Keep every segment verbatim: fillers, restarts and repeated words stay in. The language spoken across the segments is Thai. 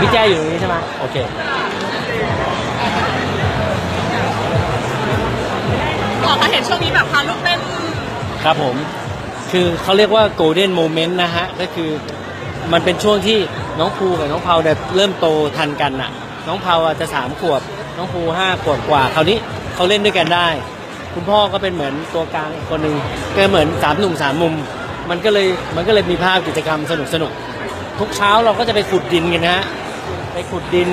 พี่แจ้อยู่ตรงนี้ใช่ไหมโอเคบอกเขาเห็นช่วงนี้แบบพาลูกเต้นครับผมคือเขาเรียกว่าโกลเด้นโมเมนต์นะฮะก็คือมันเป็นช่วงที่น้องภูกับน้องเผาเนี่ยเริ่มโตทันกันน่ะน้องเผาอาจจะสามขวบน้องภูห้าขวบกว่าคราวนี้เขาเล่นด้วยกันได้คุณพ่อก็เป็นเหมือนตัวกลางอีกคนหนึ่งก็เหมือนสามหนุ่มสามมุมมันก็เลยมันก็เลยมีภาพกิจกรรมสนุกสนุกทุกเช้าเราก็จะไปขุดดินกันนะฮะไปขุดดิน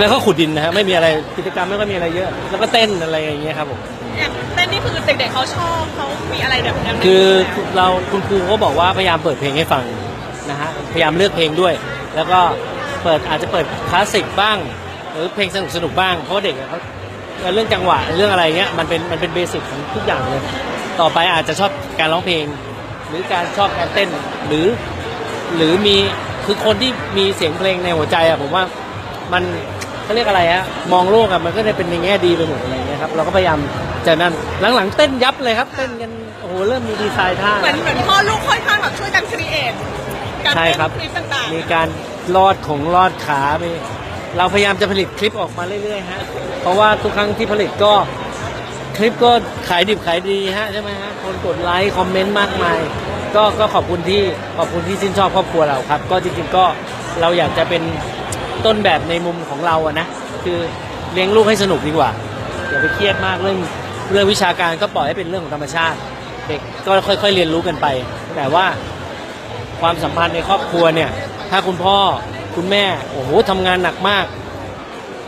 แล้วก็ขุดดินนะฮะไม่มีอะไรกิจกรรมไม่ก็มีอะไรเยอะแล้วก็เต้นอะไรอย่างเงี้ยครับผมเต้นนี่คือเด็กๆเขาชอบเขามีอะไรแบบนั้นคือเราคุณครูเขาบอกว่าพยายามเปิดเพลงให้ฟังนะฮะพยายามเลือกเพลงด้วยแล้วก็เปิดอาจจะเปิดคลาสสิกบ้างหรือเพลงสนุกสนุกบ้างเพราะเด็กเขาเรื่องจังหวะเรื่องอะไรเงี้ยมันเป็นมันเป็นเบสิกของทุกอย่างเลยต่อไปอาจจะชอบการร้องเพลงหรือการชอบการเต้นหรือหรือมีคือคนที่มีเสียงเพลงในหัวใจอะผมว่ามันเขาเรียกอะไรฮะมองโลกอะมันก็จะเป็นในแง่ดีไปหมดอะไรเงี้ยครับเราก็พยายามจะนั่นหลังๆเต้นยับเลยครับเต้นกันโอ้โหเริ่มมีดีไซน์ท่าเหมือนเหมือนพ่อลูกค่อยๆแบบช่วยกันครีเอทใช่ครับมีการลอดของลอดขาไปเราพยายามจะผลิตคลิปออกมาเรื่อยๆฮะเพราะว่าทุกครั้งที่ผลิตก็คลิปก็ขายดิบขายดีฮะใช่ไหมฮะคนกดไลค์คอมเมนต์มากมายก็ก็ขอบคุณที่ขอบคุณที่ชื่นชอบครอบครัวเราครับก็จริงๆก็เราอยากจะเป็นต้นแบบในมุมของเราอะนะคือเลี้ยงลูกให้สนุกดีกว่าอย่าไปเครียดมากเรื่องเรื่องวิชาการก็ปล่อยให้เป็นเรื่องของธรรมชาติเด็กก็ค่อยๆเรียนรู้กันไปแต่ว่าความสัมพันธ์ในครอบครัวเนี่ยถ้าคุณพ่อคุณแม่โอ้โหทำงานหนักมาก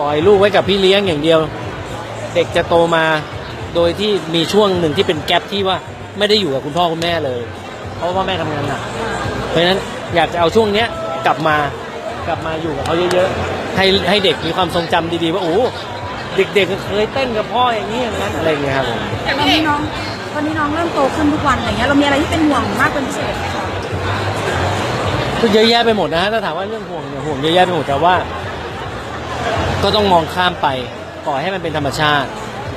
ปล่อยลูกไว้กับพี่เลี้ยงอย่างเดียวเด็กจะโตมาโดยที่มีช่วงหนึ่งที่เป็นแกลบที่ว่าไม่ได้อยู่กับคุณพ่อคุณแม่เลยเพราะว่าแม่ทำงานหนักเพราะฉะนั้นอยากจะเอาช่วงเนี้ยกลับมากลับมาอยู่กับเขาเยอะๆให้ให้เด็กมีความทรงจำดีๆว่าโอ้เด็กๆเคยเต้นกับพ่ออย่างนี้อย่างนั้นอะไรอย่างเงี้ยครับแต่ตอนนี้น้องตอนนี้น้องเริ่มโตขึ้นทุกวันอะไรเงี้ยเรามีอะไรที่เป็นห่วงมากเป็นพิเศษไหมคะก็เยอะแยะไปหมดนะฮะถ้าถามว่าเรื่องห่วงเนี่ยห่วงเยอะแยะไปหมดแต่ว่าก็ต้องมองข้ามไปปล่อยให้มันเป็นธรรมชาติ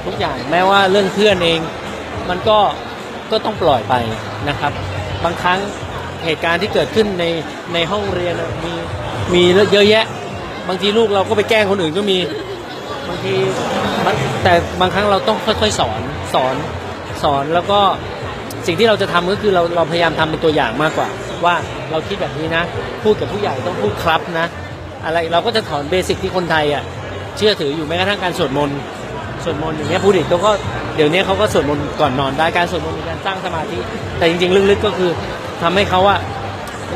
ทุกอย่างแม้ว่าเรื่องเพื่อนเองมันก็ก็ต้องปล่อยไปนะครับบางครั้งเหตุการณ์ที่เกิดขึ้นในในห้องเรียนมีมีเยอะแยะบางทีลูกเราก็ไปแกล้งคนอื่นก็มีบางทีแต่บางครั้งเราต้องค่อยๆสอนสอนสอนแล้วก็สิ่งที่เราจะทำก็คือเราเราพยายามทำเป็นตัวอย่างมากกว่าว่าเราคิดแบบนี้นะพูดกับผู้ใหญ่ต้องพูดครับนะอะไรเราก็จะถอนเบสิกที่คนไทยอ่ะเชื่อถืออยู่แม้กระทั่งการสวดมนต์สวดมนต์อย่างเงี้ยผู้เด็กเขาก็เดี๋ยวนี้เขาก็สวดมนต์ก่อนนอนได้การสวดมนต์เป็นการสร้างสมาธิแต่จริงๆลึกๆก็คือทำให้เขาว่า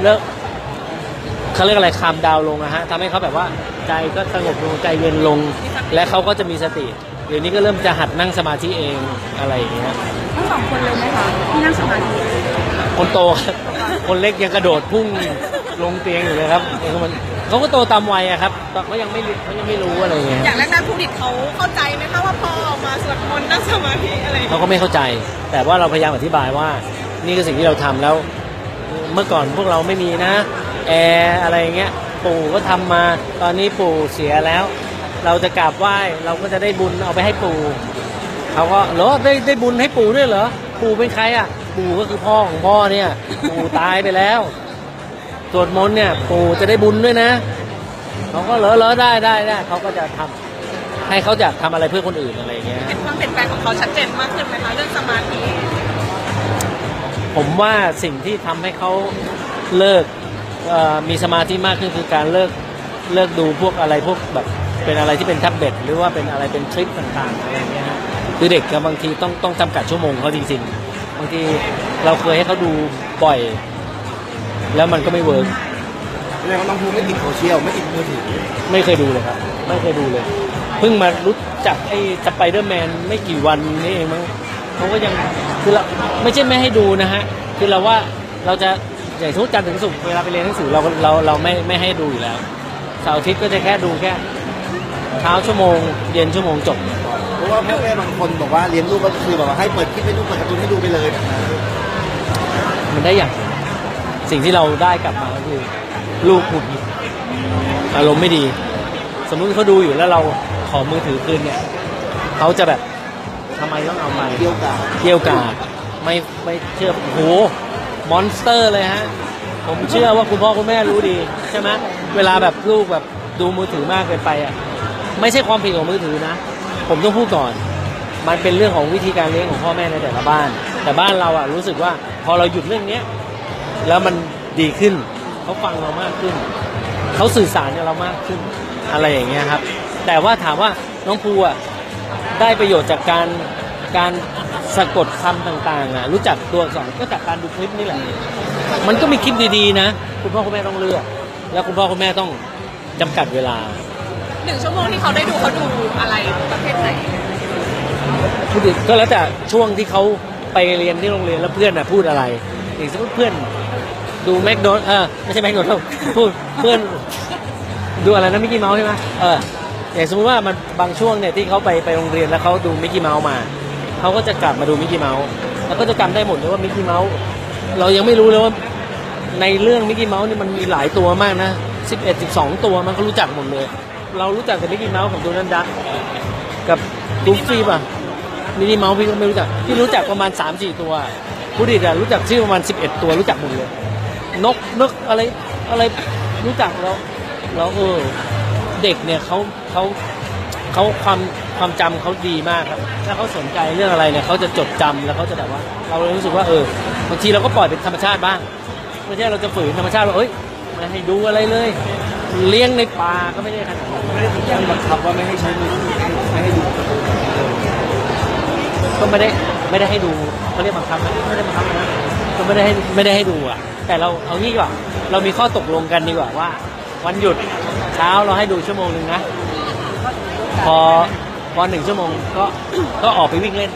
เลิกเขาเรียกอะไรคามดาวลงนะฮะทำให้เขาแบบว่าใจก็สงบลงใจเย็นลงและเขาก็จะมีสติเดี๋ยวนี้ก็เริ่มจะหัดนั่งสมาธิเองอะไรอย่างเงี้ยทั้งสองคนเลยไหมคะที่นั่งสมาธิคนโตคนเล็กยังกระโดดพุ่งลงเตียงอยู่เลยครับเขาก็โตตามวัยอะครับแต่เขายังไม่เขายังไม่รู้อะไรอย่างเงี้ยอย่างแรกๆผู้ดิบเขาเข้าใจไหมคะว่าพ่อมาสวดมนต์นั่งสมาธิอะไรเขาก็ไม่เข้าใจแต่ว่าเราพยายามอธิบายว่านี่คือสิ่งที่เราทำแล้วเมื่อก่อนพวกเราไม่มีนะแอร์อะไรอย่างเงี้ยปู่ก็ทำมาตอนนี้ปู่เสียแล้วเราจะกราบไหว้เราก็จะได้บุญเอาไปให้ปู่เขาก็เหรอได้ได้บุญให้ปู่ด้วยเหรอปู่เป็นใครอ่ะปู่ก็คือพ่อของพ่อเนี่ยปู่ตายไปแล้วสวดมนต์เนี่ยปู่จะได้บุญด้วยนะเขาก็เหรอเหรอได้ได้ได้เขาก็จะทำให้เขาอยากทำอะไรเพื่อคนอื่นอะไรเงี้ยเป็นความเปลี่ยนแปลงของเขาชัดเจนมากขึ้นไหมคะเรื่องสมาธิผมว่าสิ่งที่ทำให้เขาเลิกมีสมาธิมากขึ้นคือการเลิกเลิกดูพวกอะไรพวกแบบเป็นอะไรที่เป็นแท็บเล็ตหรือว่าเป็นอะไรเป็นคลิปต่างๆอะไรเงี้ยคือเด็กกับบางทีต้องต้องจำกัดชั่วโมงเขาจริงๆบางทีเราเคยให้เขาดูบ่อยแล้วมันก็ไม่เวิร์กแสดงว่าน้องภูไม่ติดโซเชียลไม่ติดมือถือไม่เคยดูเลยครับไม่เคยดูเลยเพิ่งมารู้จักไอ้สไปเดอร์แมนไม่กี่วันนี่เองมั้งเขาก็ยังคือเราไม่ใช่ไม่ให้ดูนะฮะคือเราว่าเราจะอย่างทุกจันทร์ถึงศุกร์เวลาไปเรียนหนังสือเราเราเราไม่ไม่ให้ดูอยู่แล้วเสาร์อาทิตย์ก็จะแค่ดูแค่เช้าชั่วโมงเย็นชั่วโมงจบเพราะว่าพ่อแม่บางคนบอกว่าเลี้ยงลูกก็คือแบบว่าให้เปิดคลิปให้ดูเปิดการ์ตูนให้ดูไปเลยมันได้อย่างสิ่งที่เราได้กลับมาก็คือลูกหงุดหงิดอารมณ์ไม่ดีสมมุติเขาดูอยู่แล้วเราขอมือถือคืนเนี่ยเขาจะแบบทำไมต้องเอาไปเกี่ยวกาดเกี่ยวกาดไม่ไม่เชื่อโหมอนสเตอร์เลยฮะ ผมเชื่อว่าคุณพ่อคุณแม่รู้ดีใช่ไหมเวลาแบบลูกแบบดูมือถือมากเกินไปอ่ะไม่ใช่ความผิดของมือถือนะผมต้องพูดก่อนมันเป็นเรื่องของวิธีการเลี้ยงของพ่อแม่ในแต่ละบ้านแต่บ้านเราอ่ะรู้สึกว่าพอเราหยุดเรื่องเนี้ยแล้วมันดีขึ้นเขาฟังเรามากขึ้นเขาสื่อสารกับเรามากขึ้นอะไรอย่างเงี้ยครับแต่ว่าถามว่าน้องภูอ่ะได้ประโยชน์จากการการสะกดคำต่างๆอ่ะรู้จักตัวอักษรก็จากการดูคลิปนี่แหละมันก็มีคลิปดีๆนะคุณพ่อคุณแม่ต้องเลือกแล้วคุณพ่อคุณแม่ต้องจำกัดเวลาหนึ่งชั่วโมงที่เขาได้ดูเขาดูอะไรประเภทไหนก็แล้วแต่ช่วงที่เขาไปเรียนที่โรงเรียนแล้วเพื่อนอ่ะพูดอะไรอย่างสมมติเพื่อนดูแมคโดนัลด์เออไม่ใช่แมคโดนัลด์พูดเพื่อนดูอะไรนะมิกกี้เมาส์ใช่ไหมเอออย่างสมมติว่ามันบางช่วงเนี่ยที่เขาไปไปโรงเรียนแล้วเขาดูมิกกี้เมาส์มาเขาก็จะกลับมาดูมิกกี้เมาส์แล้วก็จะจำได้หมดเลยว่ามิกกี้เมาส์เรายังไม่รู้เลยว่าในเรื่องมิกกี้เมาส์นี่มันมีหลายตัวมากนะสิบเอ็ด สิบสองตัวมันก็รู้จักหมดเลยเรารู้จักแต่มิกกี้เมาส์กับโดนัลด์ดั๊กกับดูฟี่ป่ะมิกกี้เมาส์พี่ก็ไม่รู้จักพี่รู้จักประมาณ สาม สี่ ตัวผู้ดิดรู้จักชื่อประมาณสิบเอ็ดตัวรู้จักหมดเลยนกนกอะไรอะไรรู้จักแล้วแล้วเออเด็กเนี่ยเขาเขาเขาความความจำเขาดีมากครับถ้าเขาสนใจเรื่องอะไรเนี่ยเขาจะจดจำแล้วเขาจะแบบว่าเราเลยรู้สึกว่าเออบางทีเราก็ปล่อยเป็นธรรมชาติบ้างไม่ใช่เราจะฝืนธรรมชาติว่าเอ้ยไม่ให้ดูอะไรเลยเลี้ยงในป่าก็ไม่ได้ขนาดนั้นไม่ได้ถูกบังคับว่าไม่ให้ใช้มือไม่ให้ดูก็ไม่ได้ไม่ได้ให้ดูเขาเรียกบังคับไหมไม่ได้บังคับนะก็ไม่ได้ให้ไม่ได้ให้ดูอ่ะแต่เราเอางี้ดีกว่าเรามีข้อตกลงกันดีกว่าว่าวันหยุดเช้าเราให้ดูชั่วโมงหนึ่งนะพอพอหนึ่งชั่วโมงก็ก็ออกไปวิ่งเล่น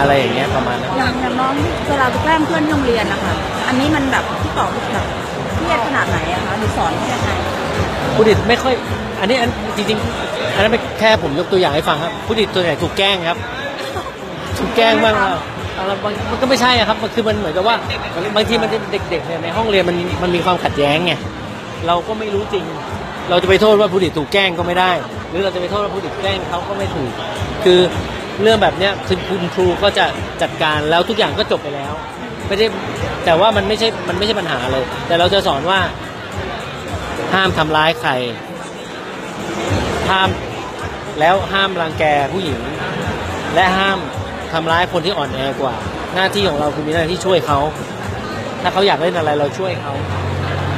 อะไรอย่างเงี้ยประมาณนั้นอย่างน้องเวลาไปแกล้งเพื่อนโรงเรียนนะคะอันนี้มันแบบที่ต่อแบบเครียดขนาดไหนอะคะหรือสอนยังไงผู้ดิษฐ์ไม่ค่อยอันนี้อันจริงๆอันนั้นเป็นแค่ผมยกตัวอย่างให้ฟังครับผู้ดิษฐ์ตัวใหญ่ถูกแกล้งครับถูกแกล้งบ้างครับมันก็ไม่ใช่ครับมันคือมันเหมือนกับว่าบางทีมันเด็กๆเนี่ยในห้องเรียนมันมันมีความขัดแย้งไงเราก็ไม่รู้จริงเราจะไปโทษว่าผู้ดิษฐ์ถูกแกล้งก็ไม่ได้หรือเราจะไปโทษว่าผู้ดิษฐ์แกล้งเขาก็ไม่ถูกคือเรื่องแบบเนี้ยคือคุณครูก็จะจัดการแล้วทุกอย่างก็จบไปแล้วไม่ได้แต่ว่ามันไม่ใช่มันไม่ใช่ปัญหาเลยแต่เราจะสอนว่าห้ามทำร้ายใครห้ามแล้วห้ามรังแกผู้หญิงและห้ามทำร้ายคนที่อ่อนแอกว่าหน้าที่ของเราคือมีหน้าที่ช่วยเขาถ้าเขาอยากเล่นอะไรเราช่วยเขา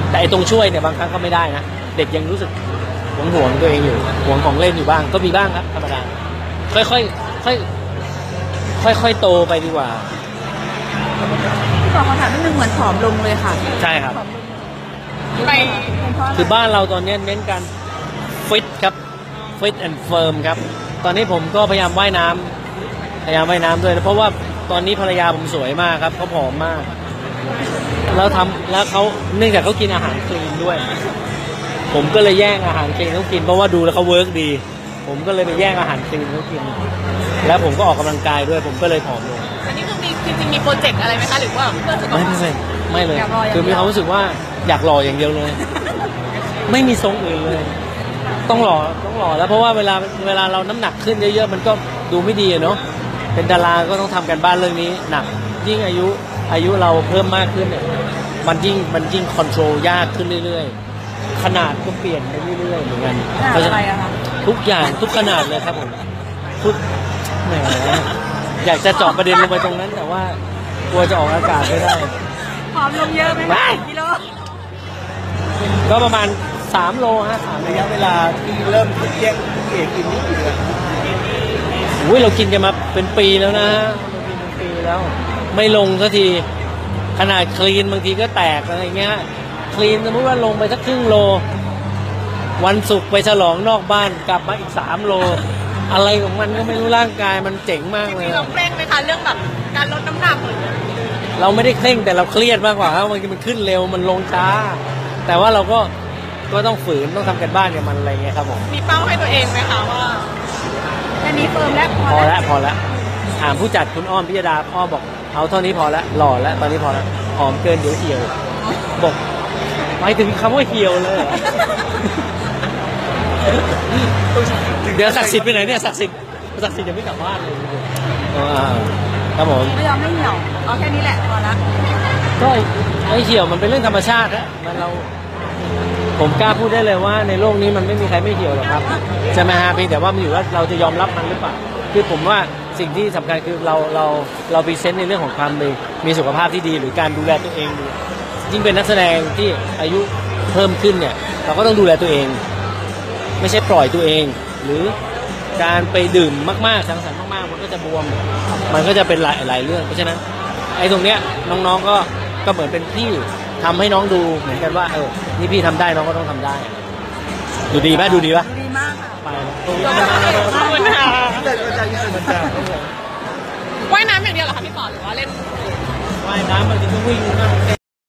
แต่ไอ้ตรงช่วยเนี่ยบางครั้งก็ไม่ได้นะเด็กยังรู้สึกหวงห่วงตัวเองอยู่หวงของเล่นอยู่บ้างก็มีบ้างครับธรรมดาค่อยๆค่อยค่อยค่อยโตไปดีกว่าตอบคำถามนิดนึงเหมือนผอมลงเลยค่ะใช่ครับไปคือบ้านเราตอนนี้เน้นการฟิตครับฟิตแอนด์เฟิร์มครับตอนนี้ผมก็พยายามว่ายน้ำพยายามว่ายน้ำด้วยนะเพราะว่าตอนนี้ภรรยาผมสวยมากครับเขาผอมมากแล้วทำแล้วเขาเนื่องจากเขากินอาหารคลีนด้วยผมก็เลยแย่งอาหารคลีนเขากินเพราะว่าดูแล้วเขาเวิร์กดีผมก็เลยไปแย่งอาหารคลีนเขากินแล้วผมก็ออกกำลังกายด้วยผมก็เลยผอมลงอันนี้คือมีจริงๆมีโปรเจกต์อะไรไหมคะหรือว่าเพื่อนจะไม่ไม่ไม่เลยคือมีความรู้สึกว่าอยากหล่ออย่างเดียวเลยไม่มีทรงอื่นเลยต้องหล่อต้องหล่อแล้วเพราะว่าเวลาเวลาเราน้ำหนักขึ้นเยอะๆมันก็ดูไม่ดีเนาะเป็นดาราก็ต้องทำกันบ้านเรื่องนี้หนักยิ่งอายุอายุเราเพิ่มมากขึ้นเนี่ยมันยิ่งมันยิ่งคอนโทรลยากขึ้นเรื่อยๆขนาดก็เปลี่ยนไปเรื่อยๆเหมือนกันอะไรอะคะทุกอย่างทุกขนาดเลยครับผมทุกแหมอยากจะเจาะประเด็นลงไปตรงนั้นแต่ว่ากลัวจะออกอากาศไม่ได้ผอมลงเยอะไหมไม่กิโลก็ประมาณสามโลฮะสามระยะเวลาที่เริ่มเลี้ยงเอกกินนี่กี่เดือนอุ้ยเรากินกันมาเป็นปีแล้วนะฮะเป็นปีแล้วไม่ลงสักทีขนาดคลีนบางทีก็แตกอะไรเงี้ยคลีนสมมติว่าลงไปสักครึ่งโลวันศุกร์ไปฉลองนอกบ้านกลับมาอีกสามโลอะไรของมันก็ไม่รู้ร่างกายมันเจ๋งมากเลยเราเคร่งไหมคะเรื่องแบบการลดน้ำหนักเราไม่ได้เคร่งแต่เราเครียดมากกว่าครับบางทีมันขึ้นเร็วมันลงช้าแต่ว่าเราก็ก็ต้องฝืนต้องทำกันบ้านกับมันอะไรเงี้ยครับผมมีเป้าให้ตัวเองไหมคะว่าอันนี้เฟิร์มแล้วพอแล้วพอแล้วถามผู้จัดคุณอ้อมพิยดาพ่อบอกเอาเท่านี้พอแล้วหล่อแล้วตอนนี้พอแล้วหอมเกินเดี๋ยวเหี่ยวบอกไปถึงคำว่าเหี่ยวเลยเดี๋ยวศักดิ์สิทธิ์ไปไหนเนี่ยศักดิ์สิทธิ์ศักดิ์สิทธิ์ยังไม่กลับบ้านเลยครับผมไม่ยอมไม่เหี่ยวเอาแค่นี้แหละพอแล้ว ก็ไอ้เหี่ยวมันเป็นเรื่องธรรมชาตินะมันเราผมกล้าพูดได้เลยว่าในโลกนี้มันไม่มีใครไม่เหี่ยวหรอกครับจะมาเพียงแต่ว่ามันอยู่ว่าเราจะยอมรับมันหรือเปล่าคือผมว่าสิ่งที่สำคัญคือเราเราเราพรีเซนต์ในเรื่องของความมีมีสุขภาพที่ดีหรือการดูแลตัวเองยิ่งเป็นนักแสดงที่อายุเพิ่มขึ้นเนี่ยเราก็ต้องดูแลตัวเองไม่ใช่ปล่อยตัวเองหรือการไปดื่มมากๆสังสรรค์มากๆมันก็จะบวมมันก็จะเป็นหลายหลายเรื่องเพราะฉะนั้นไอ้ตรงเนี้ยน้องๆก็ก็เหมือนเป็นพี่ทำให้น้องดูเหมือนกันว่าเออนี่พี่ทำได้น้องก็ต้องทำได้ดูดีป่ะดูดีป่ะดีมากค่ะไปว่ายน้ำอย่างเดียวเหรอคะพี่ปอหรือว่าเล่นว่ายน้ำมันจะวิ่งนั่งเต้น